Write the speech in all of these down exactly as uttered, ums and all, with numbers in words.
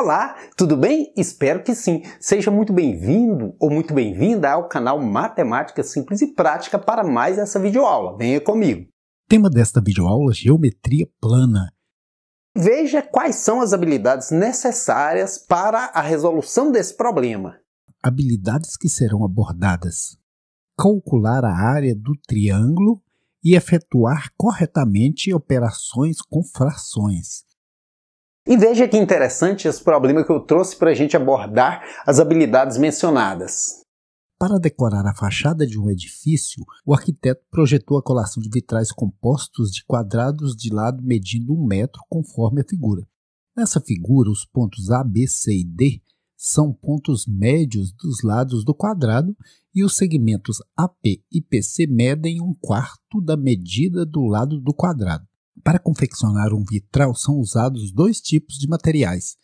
Olá, tudo bem? Espero que sim. Seja muito bem-vindo ou muito bem-vinda ao canal Matemática Simples e Prática para mais essa videoaula. Venha comigo. Tema desta videoaula: geometria plana. Veja quais são as habilidades necessárias para a resolução desse problema. Habilidades que serão abordadas: calcular a área do triângulo e efetuar corretamente operações com frações. E veja que interessante esse problema que eu trouxe para a gente abordar as habilidades mencionadas. Para decorar a fachada de um edifício, o arquiteto projetou a colação de vitrais compostos de quadrados de lado medindo um metro conforme a figura. Nessa figura, os pontos A, B, C e D são pontos médios dos lados do quadrado e os segmentos A P e P C medem um quarto da medida do lado do quadrado. Para confeccionar um vitral são usados dois tipos de materiais.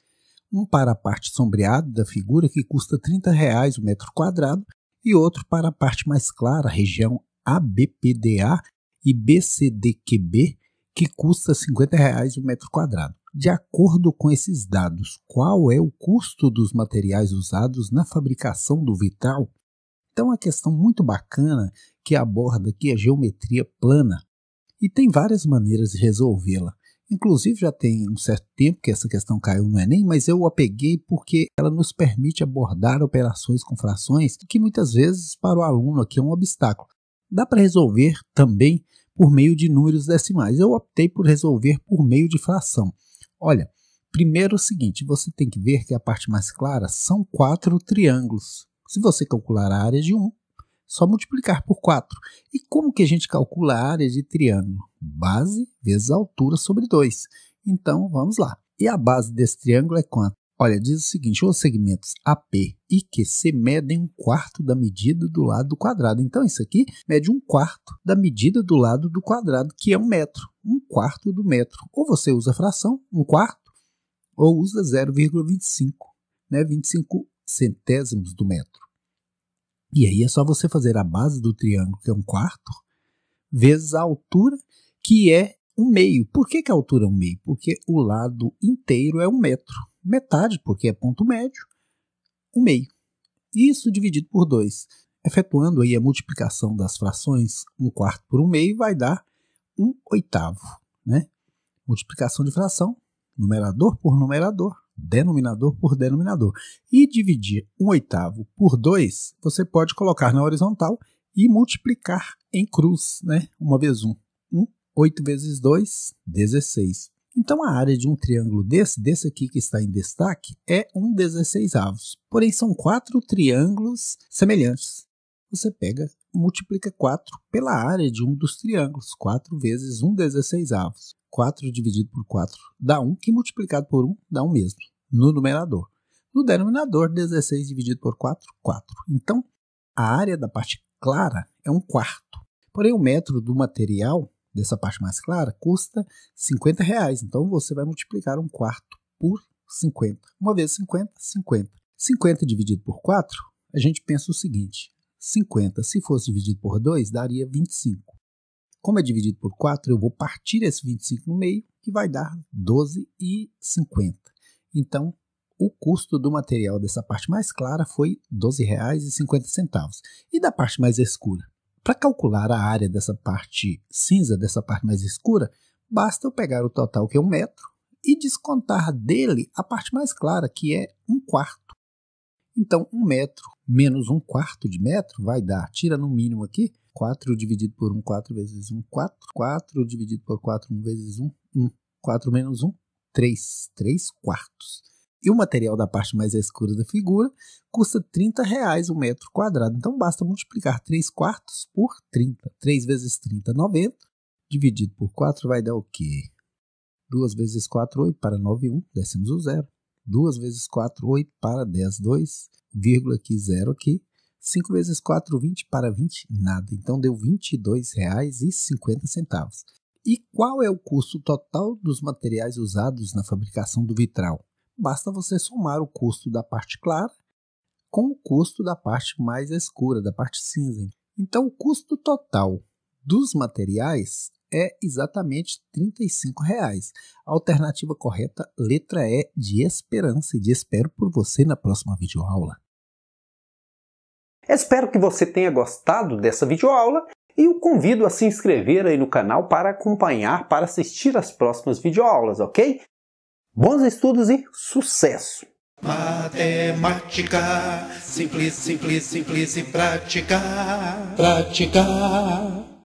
Um para a parte sombreada da figura, que custa trinta reais o metro quadrado, e outro para a parte mais clara, região A B P D A e B C D Q B, que custa cinquenta reais o metro quadrado. De acordo com esses dados, qual é o custo dos materiais usados na fabricação do vitral? Então, a questão muito bacana que aborda aqui é a geometria plana. E tem várias maneiras de resolvê-la. Inclusive, já tem um certo tempo que essa questão caiu no Enem, mas eu a peguei porque ela nos permite abordar operações com frações, que muitas vezes para o aluno aqui é um obstáculo. Dá para resolver também por meio de números decimais. Eu optei por resolver por meio de fração. Olha, primeiro é o seguinte, você tem que ver que a parte mais clara são quatro triângulos. Se você calcular a área de um, só multiplicar por quatro. E como que a gente calcula a área de triângulo? Base vezes altura sobre dois. Então, vamos lá. E a base desse triângulo é quanto? Olha, diz o seguinte, os segmentos A P e Q C medem um quarto da medida do lado do quadrado. Então, isso aqui mede um quarto da medida do lado do quadrado, que é um metro. Um quarto do metro. Ou você usa a fração, um quarto, ou usa zero vírgula vinte e cinco, né? vinte e cinco centésimos do metro. E aí é só você fazer a base do triângulo, que é um quarto, vezes a altura, que é um meio. Por que que a altura é um meio? Porque o lado inteiro é um metro. Metade, porque é ponto médio, um meio. Isso dividido por dois. Efetuando aí a multiplicação das frações, um quarto por um meio vai dar um oitavo, né? Multiplicação de fração, numerador por numerador, denominador por denominador. E dividir um oitavo por dois, você pode colocar na horizontal e multiplicar em cruz, né? Uma vez um. um. oito vezes dois, dezesseis. Então, a área de um triângulo desse, desse aqui que está em destaque, é um dezesseisavos. Porém, são quatro triângulos semelhantes. Você pega, multiplica quatro pela área de um dos triângulos. quatro vezes um dezesseisavos. quatro dividido por quatro dá um, que multiplicado por um dá um mesmo, no numerador. No denominador, dezesseis dividido por quatro, quatro. Então, a área da parte clara é um quarto. Porém, o metro do material dessa parte mais clara custa cinquenta reais. Então, você vai multiplicar um quarto por cinquenta. Uma vez cinquenta, cinquenta. cinquenta dividido por quatro, a gente pensa o seguinte, cinquenta, se fosse dividido por dois, daria vinte e cinco. Como é dividido por quatro, eu vou partir esse vinte e cinco no meio, que vai dar doze reais e cinquenta centavos. Então, o custo do material dessa parte mais clara foi doze reais e cinquenta centavos. E da parte mais escura? Para calcular a área dessa parte cinza, dessa parte mais escura, basta eu pegar o total, que é um metro, e descontar dele a parte mais clara, que é um quarto. Então, um metro menos um quarto de metro vai dar, tira no mínimo aqui, quatro dividido por um, quatro vezes um, quatro. quatro dividido por quatro, um vezes um, um. quatro menos um, três. três quartos. E o material da parte mais escura da figura custa trinta reais o metro quadrado. Então, basta multiplicar três quartos por trinta. três vezes trinta, noventa. Dividido por quatro vai dar o quê? duas vezes quatro, oito. Para nove, um. Descemos o zero. duas vezes quatro, oito. Para dez, dois. Vírgula aqui, zero aqui. cinco vezes quatro, vinte. Para vinte, nada. Então, deu vinte e dois reais e cinquenta centavos. E qual é o custo total dos materiais usados na fabricação do vitral? Basta você somar o custo da parte clara com o custo da parte mais escura, da parte cinza. Então, o custo total dos materiais é exatamente trinta e cinco reais. A alternativa correta, letra E, de esperança, e de espero por você na próxima videoaula. Espero que você tenha gostado dessa videoaula e o convido a se inscrever aí no canal para acompanhar, para assistir as próximas videoaulas, ok? Bons estudos e sucesso! Matemática, simples, simples, simples e prática, prática.